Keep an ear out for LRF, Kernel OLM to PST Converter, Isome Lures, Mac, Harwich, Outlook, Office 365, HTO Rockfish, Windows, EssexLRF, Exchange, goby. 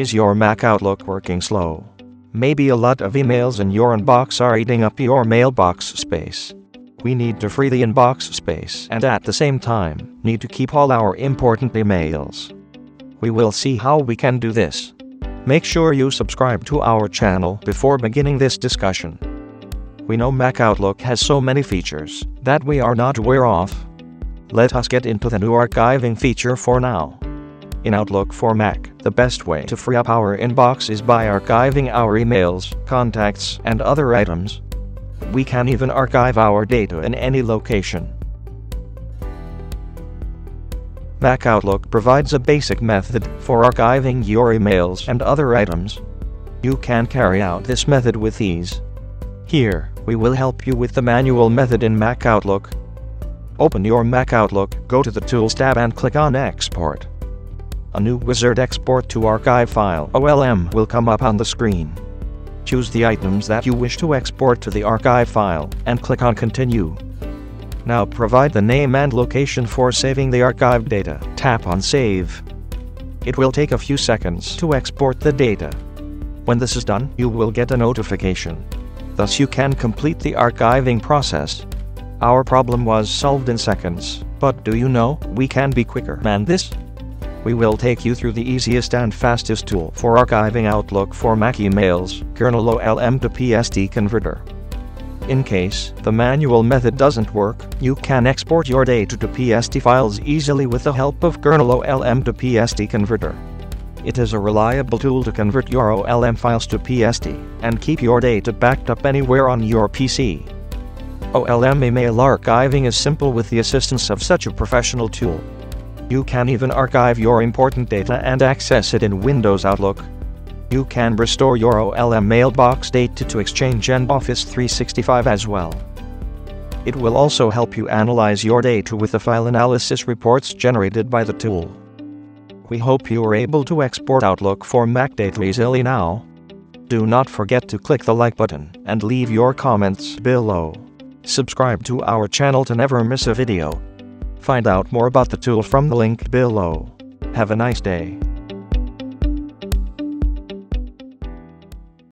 Is your Mac Outlook working slow? Maybe a lot of emails in your inbox are eating up your mailbox space. We need to free the inbox space and at the same time, need to keep all our important emails. We will see how we can do this. Make sure you subscribe to our channel before beginning this discussion. We know Mac Outlook has so many features that we are not aware of. Let us get into the new archiving feature for now. In Outlook for Mac, the best way to free up our inbox is by archiving our emails, contacts, and other items. We can even archive our data in any location. Mac Outlook provides a basic method for archiving your emails and other items. You can carry out this method with ease. Here, we will help you with the manual method in Mac Outlook. Open your Mac Outlook, go to the Tools tab and click on Export. A new wizard Export to Archive File (OLM) will come up on the screen. Choose the items that you wish to export to the archive file, and click on Continue. Now provide the name and location for saving the archived data. Tap on Save. It will take a few seconds to export the data. When this is done, you will get a notification. Thus you can complete the archiving process. Our problem was solved in seconds, but do you know, we can be quicker than this? We will take you through the easiest and fastest tool for archiving Outlook for Mac emails, Kernel OLM to PST Converter. In case the manual method doesn't work, you can export your data to PST files easily with the help of Kernel OLM to PST Converter. It is a reliable tool to convert your OLM files to PST, and keep your data backed up anywhere on your PC. OLM email archiving is simple with the assistance of such a professional tool. You can even archive your important data and access it in Windows Outlook. You can restore your OLM mailbox data to Exchange and Office 365 as well. It will also help you analyze your data with the file analysis reports generated by the tool. We hope you are able to export Outlook for Mac data easily now. Do not forget to click the like button and leave your comments below. Subscribe to our channel to never miss a video. Find out more about the tool from the link below. Have a nice day.